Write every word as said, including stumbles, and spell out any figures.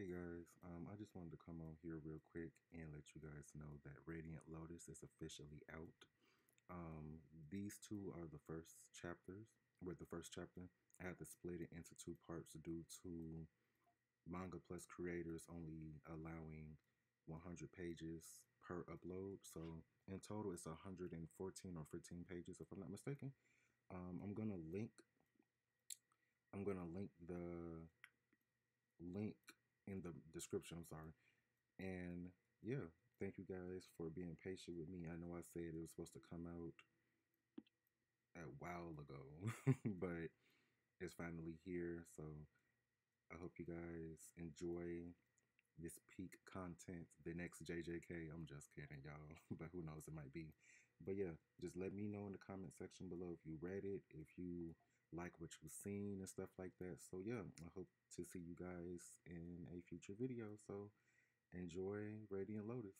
Hey guys, um, I just wanted to come on here real quick and let you guys know that Radiant Lotus is officially out. Um, these two are the first chapters. With the first chapter, I had to split it into two parts due to Manga Plus creators only allowing one hundred pages per upload. So in total, it's one hundred fourteen or fifteen pages, if I'm not mistaken. Um, I'm gonna link. I'm gonna link the link in the description, I'm sorry. And yeah, thank you guys for being patient with me. I know I said it was supposed to come out a while ago, but it's finally here. So I hope you guys enjoy this peak content, the next J J K. I'm just kidding, y'all, but who knows, it might be. But yeah, just let me know in the comment section below if you read it, if you like what you've seen and stuff like that. So yeah, I hope to see you guys in a future video. So enjoy Radiant Lotus.